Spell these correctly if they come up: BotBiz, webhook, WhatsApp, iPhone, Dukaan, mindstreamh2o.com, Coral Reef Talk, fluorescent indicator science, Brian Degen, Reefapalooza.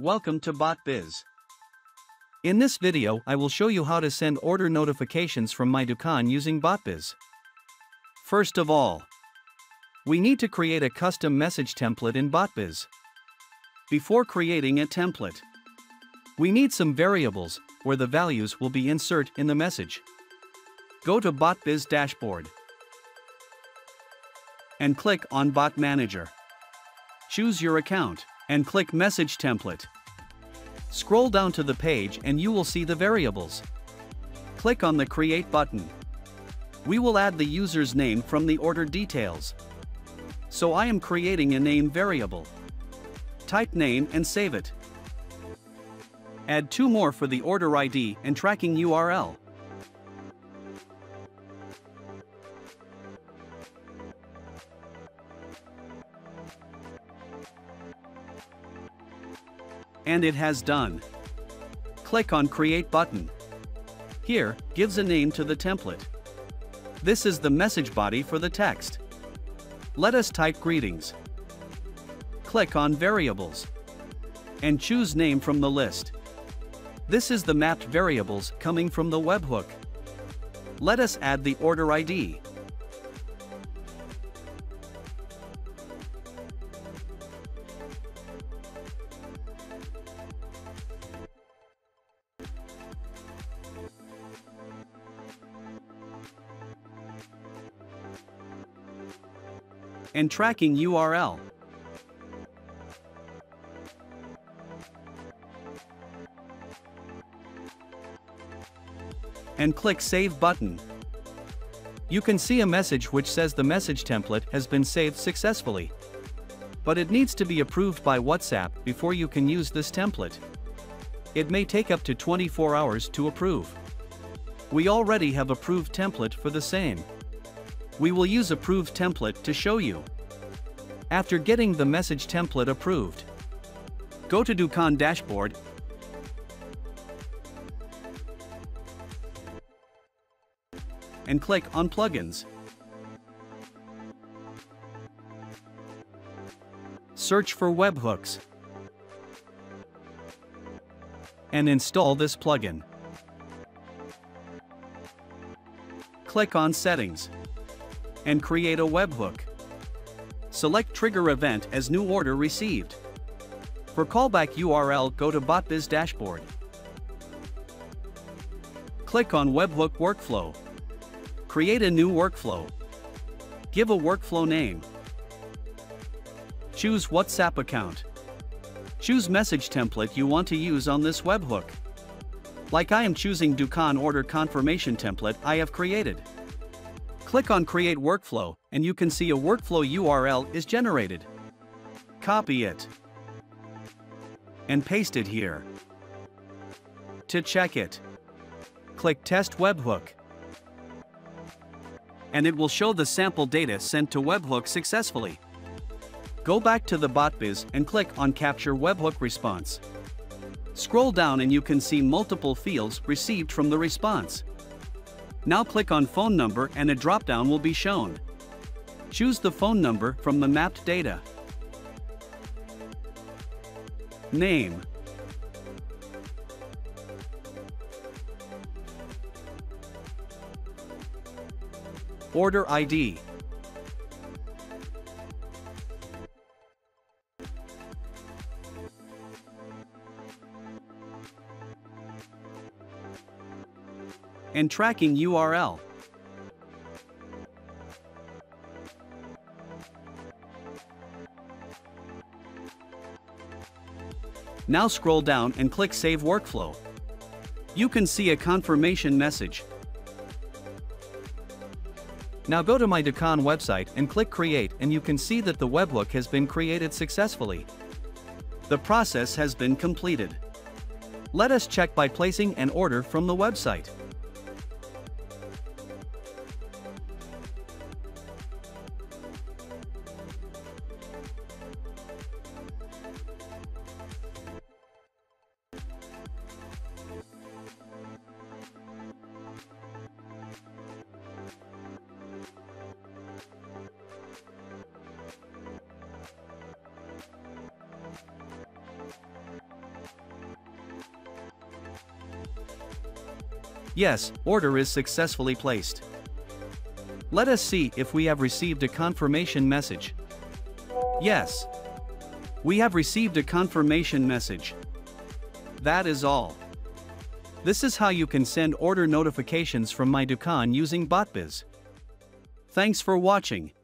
Welcome to BotBiz. In this video I will show you how to send order notifications from my Dukaan using BotBiz. First of all, we need to create a custom message template in BotBiz. Before creating a template, we need some variables where the values will be inserted in the message. Go to BotBiz dashboard and click on Bot Manager. Choose your account and click Message Template. Scroll down to the page and you will see the variables. Click on the Create button. We will add the user's name from the order details. So I am creating a name variable. Type name and save it. Add two more for the order ID and tracking URL. And it has done. Click on Create button. Here, gives a name to the template. This is the message body for the text. Let us type greetings. Click on Variables. And choose name from the list. This is the mapped variables coming from the webhook. Let us add the order ID. And tracking URL. And click Save button. You can see a message which says the message template has been saved successfully. But it needs to be approved by WhatsApp before you can use this template. It may take up to 24 hours to approve. We already have approved template for the same. We will use approved template to show you. After getting the message template approved, go to Dukaan dashboard and click on plugins. Search for webhooks and install this plugin. Click on settings and create a webhook. Select trigger event as new order received. For callback URL, go to BotBiz dashboard. Click on webhook workflow. Create a new workflow. Give a workflow name. Choose WhatsApp account. Choose message template you want to use on this webhook. Like I am choosing Dukaan order confirmation template I have created. Click on Create Workflow, and you can see a workflow URL is generated. Copy it and paste it here. To check it, click Test Webhook, and it will show the sample data sent to webhook successfully. Go back to the BotBiz and click on Capture Webhook Response. Scroll down and you can see multiple fields received from the response. Now click on phone number and a drop-down will be shown. Choose the phone number from the mapped data. Name. Order ID. And tracking URL. Now scroll down and click Save Workflow. You can see a confirmation message. Now go to my Dukaan website and click Create, and you can see that the webhook has been created successfully. The process has been completed. Let us check by placing an order from the website. Yes, order is successfully placed. Let us see if we have received a confirmation message. Yes. We have received a confirmation message. That is all. This is how you can send order notifications from my Dukaan using BotBiz. Thanks for watching.